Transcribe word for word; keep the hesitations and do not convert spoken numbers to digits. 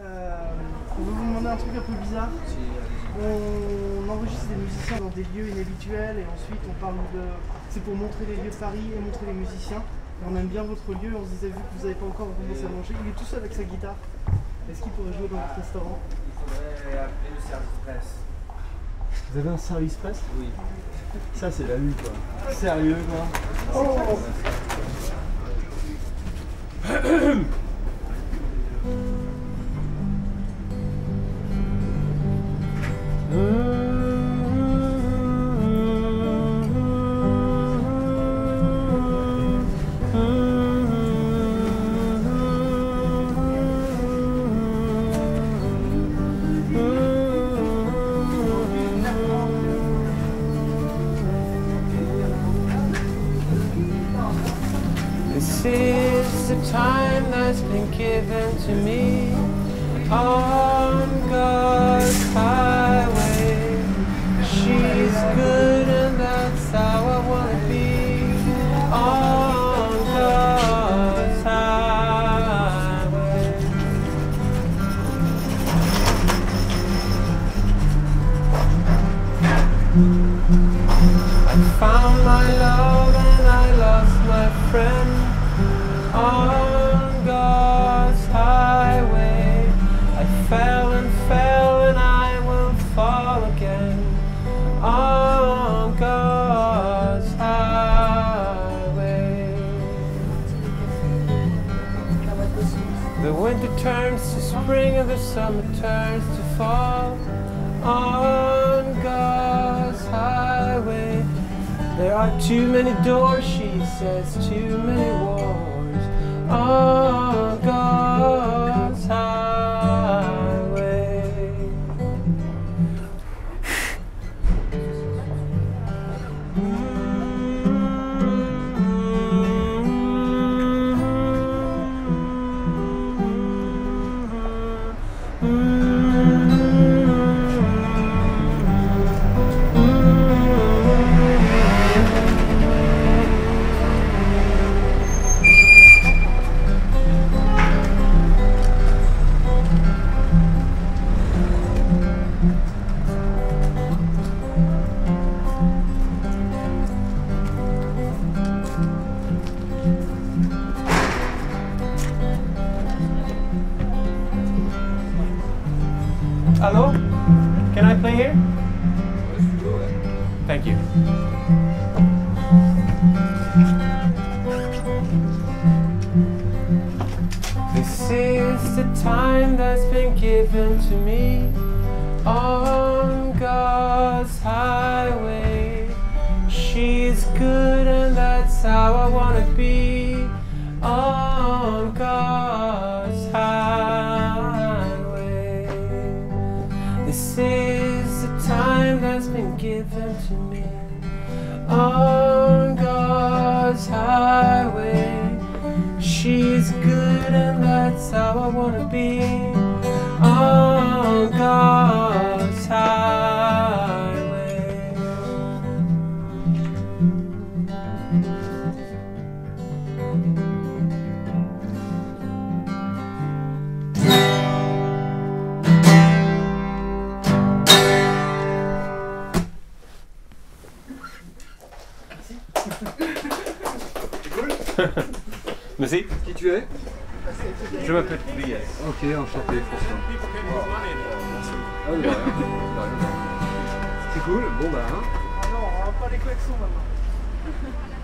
Euh, on veut vous demander un truc un peu bizarre. On enregistre des musiciens dans des lieux inhabituels et ensuite on parle de... C'est pour montrer les lieux de Paris et montrer les musiciens. Et on aime bien votre lieu, on se disait vu que vous n'avez pas encore commencé à manger. Il est tout seul avec sa guitare. Est-ce qu'il pourrait jouer dans votre restaurant? Il faudrait appeler le service presse. Vous avez un service presse? Oui. Ça c'est la nuit quoi. Sérieux quoi. Oh. This is the time that's been given to me on God's highway. She's good and that's how I want to be on God's highway. I found my love and I lost my friend. On God's highway, I fell and fell and I will fall again. On God's highway, the winter turns to spring and the summer turns to fall. On God's highway, there are too many doors, she says, too many walls. On God's highway. Hello? Can I play here? Thank you. This is the time that's been given to me on God's highway. She's good and that's how I want to be on God's highway. This is the time that's been given to me on God's highway. She's good and that's how I want to be on God's highway. Merci. Qui tu es? Je m'appelle Pryas. Ok, enchanté François. Wow. Ah, ouais, ouais, ouais, ouais. C'est cool, bon bah. Hein. Ah non, on va pas les klaxons maintenant.